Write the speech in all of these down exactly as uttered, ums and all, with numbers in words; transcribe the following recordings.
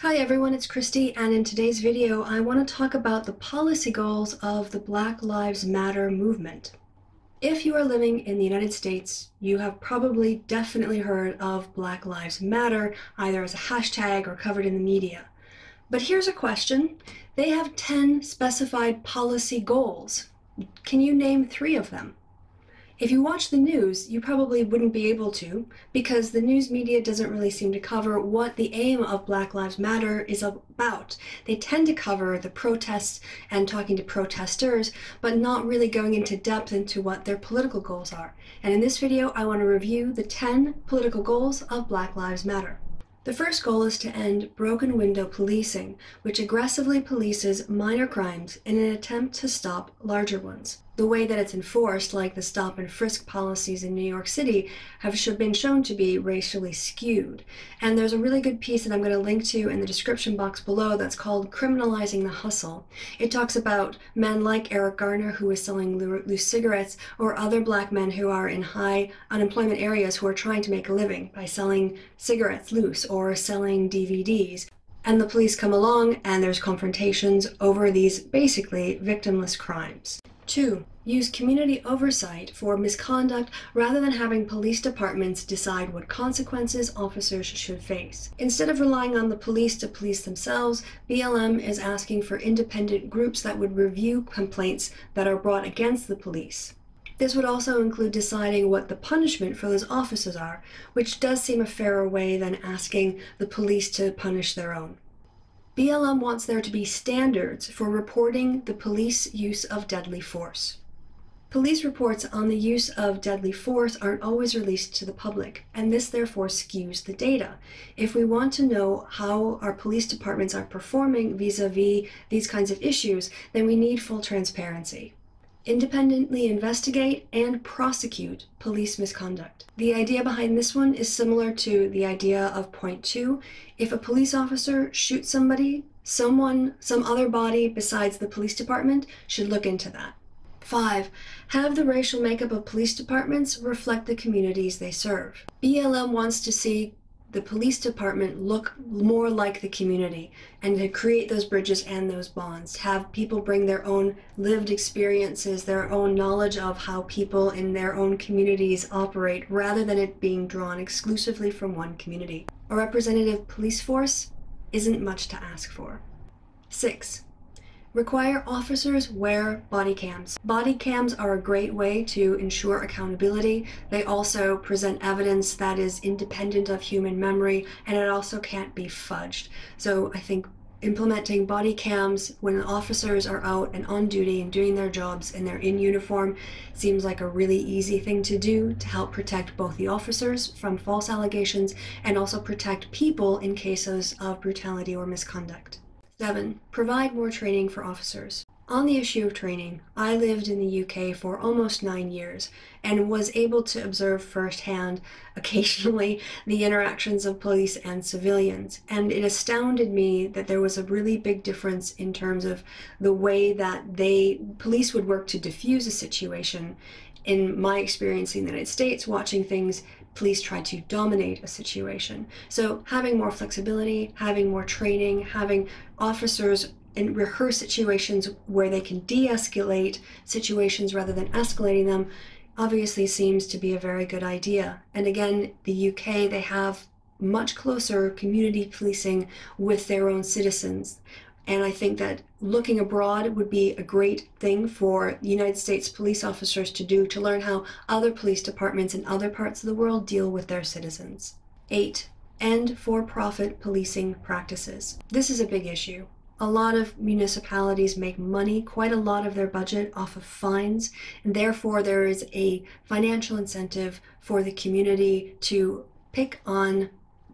Hi everyone, it's Christy, and in today's video I want to talk about the policy goals of the Black Lives Matter movement. If you are living in the United States, you have probably definitely heard of Black Lives Matter, either as a hashtag or covered in the media. But here's a question. They have ten specified policy goals. Can you name three of them? If you watch the news, you probably wouldn't be able to, because the news media doesn't really seem to cover what the aim of Black Lives Matter is about. They tend to cover the protests and talking to protesters, but not really going into depth into what their political goals are. And in this video, I want to review the ten political goals of Black Lives Matter. The first goal is to end broken window policing, which aggressively polices minor crimes in an attempt to stop larger ones. The way that it's enforced, like the stop and frisk policies in New York City, have been shown to be racially skewed. And there's a really good piece that I'm going to link to in the description box below that's called Criminalizing the Hustle. It talks about men like Eric Garner, who is selling loose cigarettes, or other black men who are in high unemployment areas who are trying to make a living by selling cigarettes loose or selling D V Ds. And the police come along and there's confrontations over these basically victimless crimes. Two, use community oversight for misconduct rather than having police departments decide what consequences officers should face. Instead of relying on the police to police themselves, B L M is asking for independent groups that would review complaints that are brought against the police. This would also include deciding what the punishment for those officers are, which does seem a fairer way than asking the police to punish their own. B L M wants there to be standards for reporting the police use of deadly force. Police reports on the use of deadly force aren't always released to the public, and this therefore skews the data. If we want to know how our police departments are performing vis-a-vis these kinds of issues, then we need full transparency. Independently investigate and prosecute police misconduct. The idea behind this one is similar to the idea of point two. If a police officer shoots somebody, someone, some other body besides the police department should look into that. Five, have the racial makeup of police departments reflect the communities they serve. B L M wants to see the police department look more like the community and to create those bridges and those bonds, have people bring their own lived experiences, their own knowledge of how people in their own communities operate, rather than it being drawn exclusively from one community. A representative police force isn't much to ask for. Six, require officers wear body cams. Body cams are a great way to ensure accountability. They also present evidence that is independent of human memory, and it also can't be fudged. So I think implementing body cams when officers are out and on duty and doing their jobs and they're in uniform seems like a really easy thing to do to help protect both the officers from false allegations and also protect people in cases of brutality or misconduct. Seven, provide more training for officers. On the issue of training, I lived in the U K for almost nine years and was able to observe firsthand, occasionally, the interactions of police and civilians. And it astounded me that there was a really big difference in terms of the way that they, police would work to defuse a situation. In my experience in the United States, watching things, police try to dominate a situation. So having more flexibility, having more training, having officers and rehearse situations where they can de-escalate situations rather than escalating them obviously seems to be a very good idea. And again, the U K, they have much closer community policing with their own citizens. And I think that looking abroad would be a great thing for United States police officers to do, to learn how other police departments in other parts of the world deal with their citizens. Eight, end for-profit policing practices. This is a big issue. A lot of municipalities make money, quite a lot of their budget, off of fines, and therefore there is a financial incentive for the community to pick on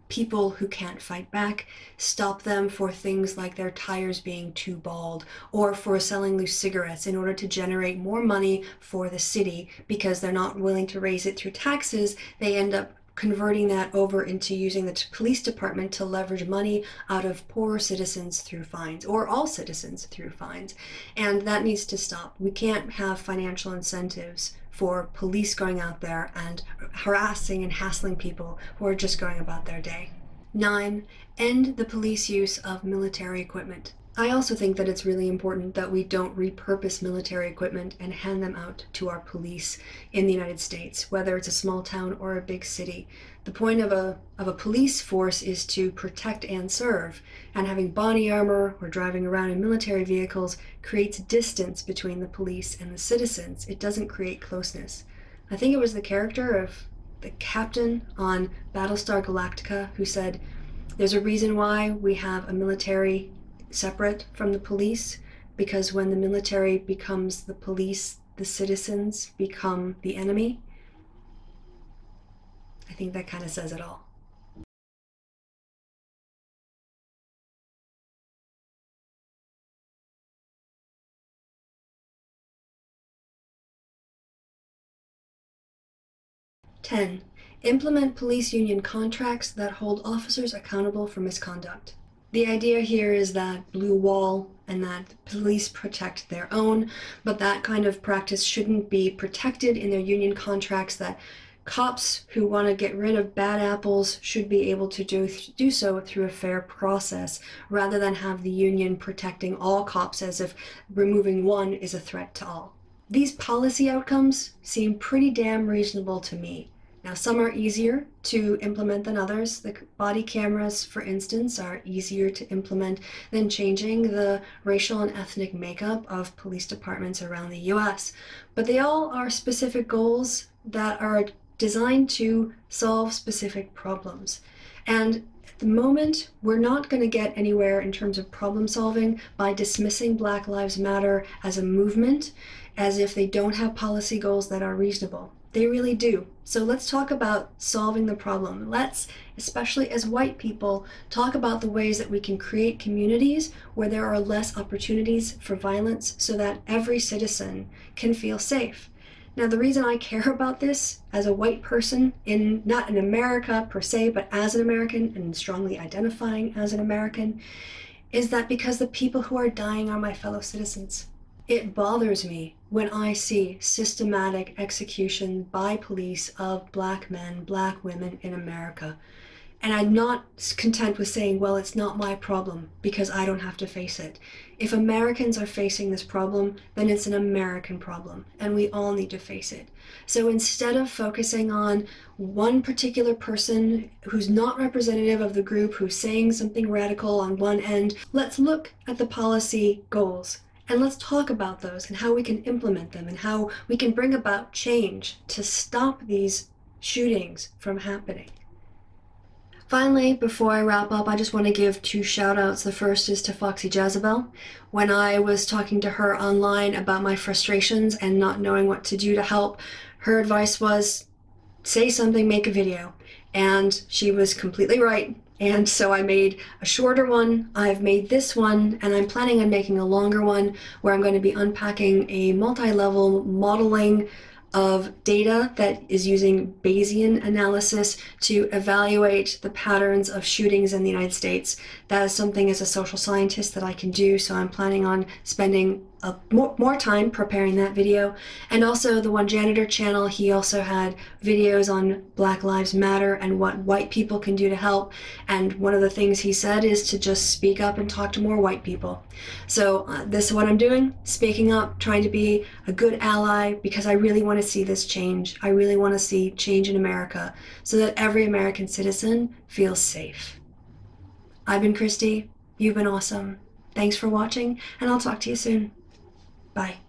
people who can't fight back, stop them for things like their tires being too bald or for selling loose cigarettes in order to generate more money for the city. Because they're not willing to raise it through taxes, they end up converting that over into using the police department to leverage money out of poor citizens through fines, or all citizens through fines. And that needs to stop. We can't have financial incentives for police going out there and harassing and hassling people who are just going about their day. Nine, end the police use of military equipment. I also think that it's really important that we don't repurpose military equipment and hand them out to our police in the United States, whether it's a small town or a big city. The point of a, of a police force is to protect and serve, and having body armor or driving around in military vehicles creates distance between the police and the citizens. It doesn't create closeness. I think it was the character of the captain on Battlestar Galactica who said, "There's a reason why we have a military separate from the police, because when the military becomes the police, the citizens become the enemy." I think that kind of says it all. ten. Implement police union contracts that hold officers accountable for misconduct. The idea here is that blue wall and that police protect their own, but that kind of practice shouldn't be protected in their union contracts, that cops who want to get rid of bad apples should be able to do, do so through a fair process, rather than have the union protecting all cops as if removing one is a threat to all. These policy outcomes seem pretty damn reasonable to me. Now, some are easier to implement than others. The body cameras, for instance, are easier to implement than changing the racial and ethnic makeup of police departments around the U S. But they all are specific goals that are designed to solve specific problems. And at the moment, we're not going to get anywhere in terms of problem solving by dismissing Black Lives Matter as a movement, as if they don't have policy goals that are reasonable. They really do. So let's talk about solving the problem. Let's, especially as white people, talk about the ways that we can create communities where there are less opportunities for violence so that every citizen can feel safe. Now, the reason I care about this as a white person, in not in America per se, but as an American and strongly identifying as an American, is that because the people who are dying are my fellow citizens. It bothers me when I see systematic execution by police of black men, black women in America. And I'm not content with saying, well, it's not my problem because I don't have to face it. If Americans are facing this problem, then it's an American problem, and we all need to face it. So instead of focusing on one particular person who's not representative of the group, who's saying something radical on one end, let's look at the policy goals. And let's talk about those and how we can implement them and how we can bring about change to stop these shootings from happening. Finally, before I wrap up, I just want to give two shout outs. The first is to Foxy Jezebel. When I was talking to her online about my frustrations and not knowing what to do to help, her advice was, say something, make a video. And she was completely right. And so I made a shorter one, I've made this one, and I'm planning on making a longer one where I'm going to be unpacking a multi-level modeling of data that is using Bayesian analysis to evaluate the patterns of shootings in the United States. That is something as a social scientist that I can do, so I'm planning on spending a, more, more time preparing that video. And also the One Janitor channel, he also had videos on Black Lives Matter and what white people can do to help. And one of the things he said is to just speak up and talk to more white people. So uh, this is what I'm doing, speaking up, trying to be a good ally, because I really want to see this change. I really want to see change in America so that every American citizen feels safe. I've been Christy, you've been awesome. Thanks for watching, and I'll talk to you soon. Bye.